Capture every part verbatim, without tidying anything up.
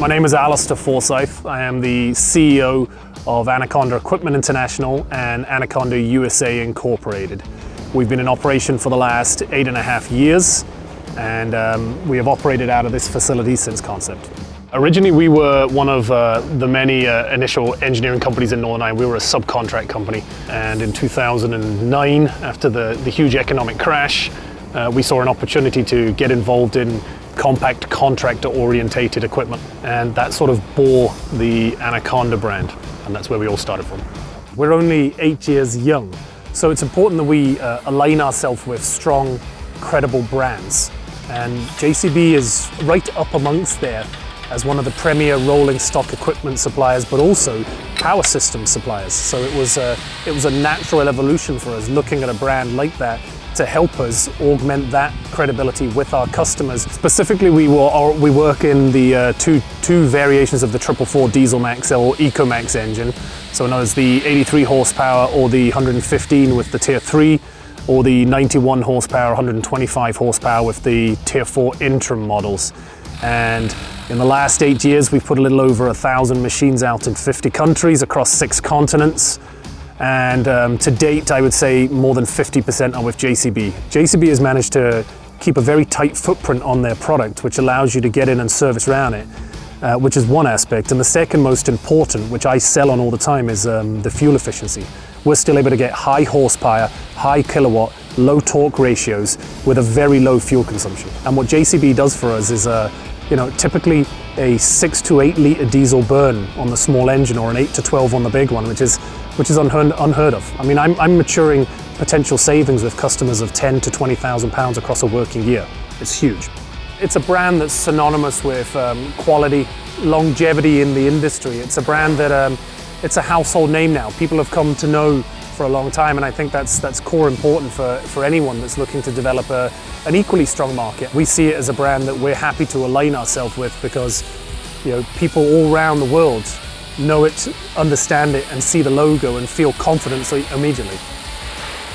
My name is Alistair Forsyth. I am the C E O of Anaconda Equipment International and Anaconda U S A Incorporated. We've been in operation for the last eight and a half years, and um, we have operated out of this facility since concept. Originally, we were one of uh, the many uh, initial engineering companies in Northern Ireland. We were a subcontract company, and in two thousand nine, after the, the huge economic crash, Uh, we saw an opportunity to get involved in compact contractor-orientated equipment, and that sort of bore the Anaconda brand, and that's where we all started from. We're only eight years young, so it's important that we uh, align ourselves with strong, credible brands, and J C B is right up amongst there as one of the premier rolling stock equipment suppliers, but also power system suppliers. So it was a, it was a natural evolution for us, looking at a brand like that to help us augment that credibility with our customers. Specifically, we, were, we work in the uh, two, two variations of the triple four Dieselmax or EcoMax engine. So known as the eighty-three horsepower or the one hundred fifteen with the Tier three, or the ninety-one horsepower, one hundred twenty-five horsepower with the Tier four interim models. And in the last eight years, we've put a little over a thousand machines out in fifty countries across six continents. And um, to date, I would say more than fifty percent are with J C B. J C B has managed to keep a very tight footprint on their product, which allows you to get in and service around it, uh, which is one aspect. And the second most important, which I sell on all the time, is um, the fuel efficiency. We're still able to get high horsepower, high kilowatt, low torque ratios with a very low fuel consumption. And what J C B does for us is, uh, you know, typically a six to eight litre diesel burn on the small engine, or an eight to twelve on the big one, which is which is unheard, unheard of. I mean, I'm, I'm maturing potential savings with customers of ten to twenty thousand pounds across a working year. It's huge. It's a brand that's synonymous with um, quality, longevity in the industry. It's a brand that, um, it's a household name now. People have come to know for a long time, and I think that's, that's core important for, for anyone that's looking to develop a, an equally strong market. We see it as a brand that we're happy to align ourselves with, because, you know, people all around the world know it, understand it, and see the logo and feel confident immediately.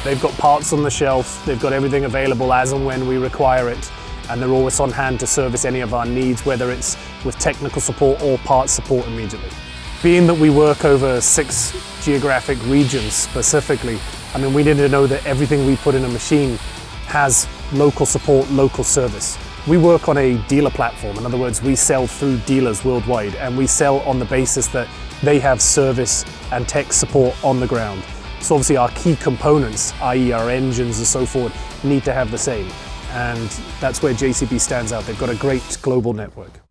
They've got parts on the shelf, they've got everything available as and when we require it, and they're always on hand to service any of our needs, whether it's with technical support or parts support immediately. Being that we work over six geographic regions specifically, I mean, we need to know that everything we put in a machine has local support, local service. We work on a dealer platform. In other words, we sell through dealers worldwide, and we sell on the basis that they have service and tech support on the ground. So obviously our key components, that is our engines and so forth, need to have the same. And that's where J C B stands out. They've got a great global network.